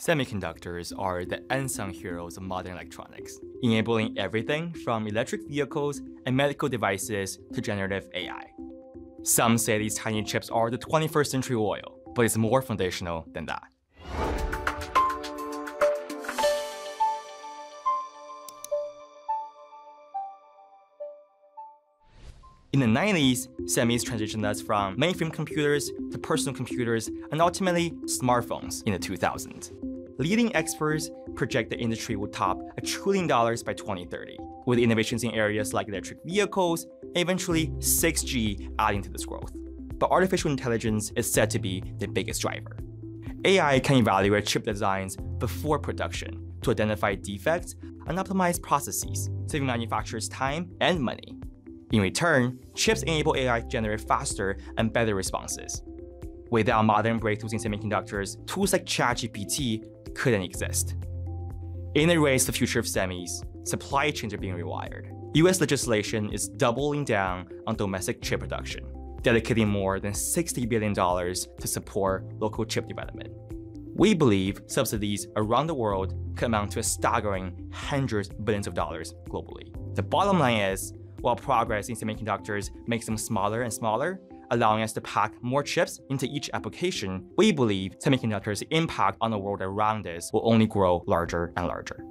Semiconductors are the unsung heroes of modern electronics, enabling everything from electric vehicles and medical devices to generative AI. Some say these tiny chips are the 21st century oil, but it's more foundational than that. In the 90s, semis transitioned us from mainframe computers to personal computers and ultimately smartphones in the 2000s. Leading experts project the industry will top $1 trillion by 2030, with innovations in areas like electric vehicles and eventually 6G adding to this growth. But artificial intelligence is said to be the biggest driver. AI can evaluate chip designs before production to identify defects and optimize processes, saving manufacturers time and money. In return, chips enable AI to generate faster and better responses. Without modern breakthroughs in semiconductors, tools like ChatGPT couldn't exist. In the race to the future of semis, supply chains are being rewired. US legislation is doubling down on domestic chip production, dedicating more than $60 billion to support local chip development. We believe subsidies around the world could amount to a staggering hundreds of billions of dollars globally. The bottom line is, while progress in semiconductors makes them smaller and smaller, allowing us to pack more chips into each application, we believe semiconductors' impact on the world around us will only grow larger and larger.